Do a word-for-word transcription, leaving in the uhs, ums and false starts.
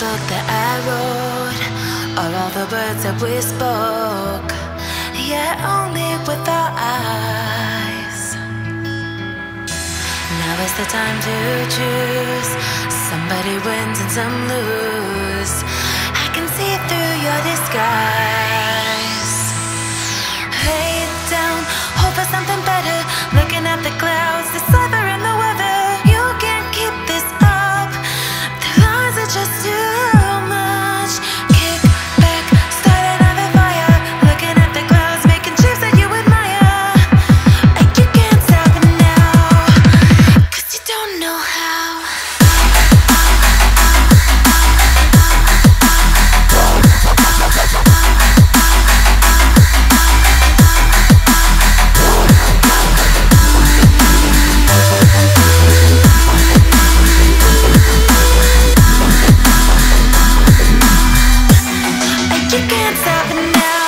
book that I wrote, or all the words that we spoke, yet only with our eyes. Now is the time to choose. Somebody wins and some lose. I can see through your disguise. Lay down, hope for something better. Looking at the clouds, the silver and the weather. You can't keep this up. The lines are just too much. Kick back, start another fire. Looking at the clouds, making shapes that you admire. And you can't stop now, 'cause you don't know how. You can't stop it now.